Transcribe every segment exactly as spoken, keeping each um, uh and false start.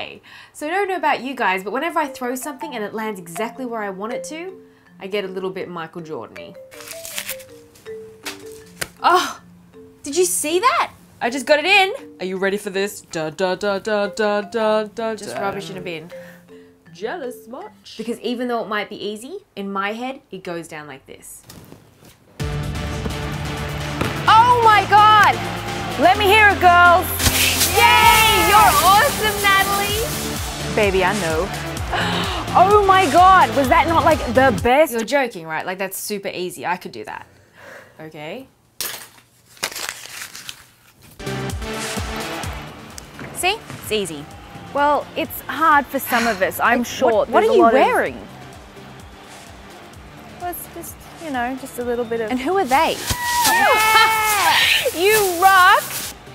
play. So I don't know about you guys, but whenever I throw something and it lands exactly where I want it to, I get a little bit Michael Jordan-y. Oh, did you see that? I just got it in. Are you ready for this? Da da da da da da da. Just rubbish in a bin. Jealous much? Because even though it might be easy, in my head, it goes down like this. Oh my God! Let me hear it, girls! Yay! You're awesome, Natalie! Baby, I know. Oh my God! Was that not like the best? You're joking, right? Like, that's super easy. I could do that. Okay. See? It's easy. Well, it's hard for some of us, I'm sure. What, what are you wearing? Of... Well, it's just, you know, just a little bit of... And who are they? Yeah! You rock!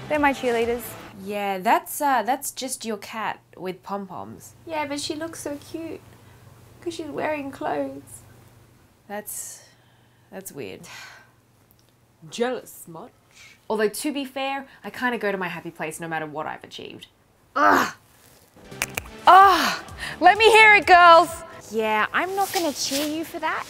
They're my cheerleaders. Yeah, that's uh, that's just your cat with pom-poms. Yeah, but she looks so cute because she's wearing clothes. That's... that's weird. Jealous much? Although, to be fair, I kind of go to my happy place no matter what I've achieved. Ugh! Oh, let me hear it, girls! Yeah, I'm not gonna cheer you for that.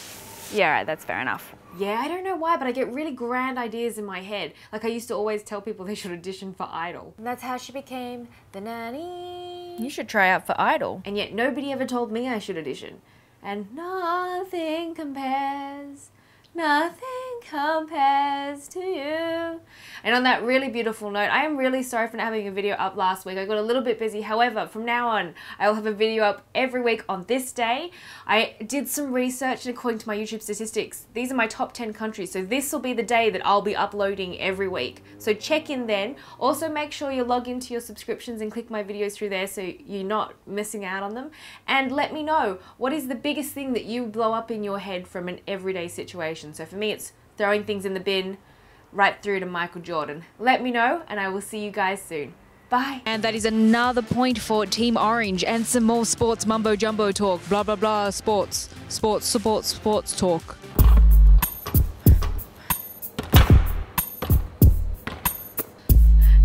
Yeah, right, that's fair enough. Yeah, I don't know why, but I get really grand ideas in my head. Like, I used to always tell people they should audition for Idol. And that's how she became the nanny. You should try out for Idol. And yet nobody ever told me I should audition. And nothing compares, nothing compares to you. And on that really beautiful note, I am really sorry for not having a video up last week. I got a little bit busy. However, from now on, I will have a video up every week on this day. I did some research, and according to my YouTube statistics, these are my top ten countries. So this will be the day that I'll be uploading every week. So check in then. Also, make sure you log into your subscriptions and click my videos through there so you're not missing out on them. And let me know, what is the biggest thing that you blow up in your head from an everyday situation? So for me, it's throwing things in the bin, right through to Michael Jordan. Let me know, and I will see you guys soon. Bye. And that is another point for Team Orange, and some more sports mumbo jumbo talk. Blah, blah, blah, sports, sports, sports, sports talk.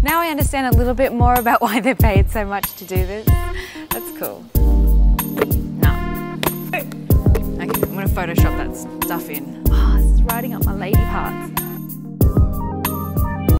Now I understand a little bit more about why they're paid so much to do this. That's cool. Nah. Okay, I'm gonna Photoshop that stuff in. Ah, oh, it's riding up my lady parts.